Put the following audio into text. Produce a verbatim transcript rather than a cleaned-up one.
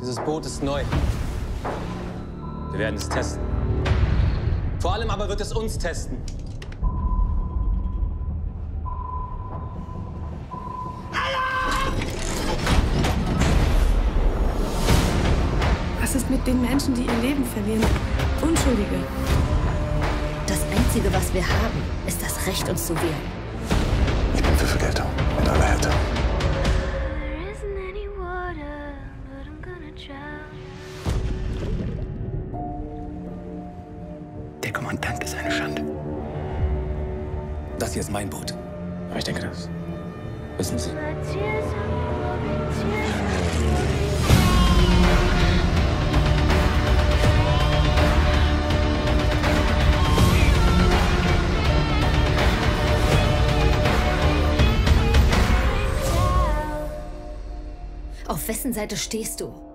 Dieses Boot ist neu. Wir werden es testen. Vor allem aber wird es uns testen. Was ist mit den Menschen, die ihr Leben verlieren? Unschuldige. Das Einzige, was wir haben, ist das Recht, uns zu wehren. Ich bin für Vergeltung in aller Härte. Der Kommandant ist eine Schande. Das hier ist mein Boot. Aber ich denke, das wissen Sie. Auf wessen Seite stehst du?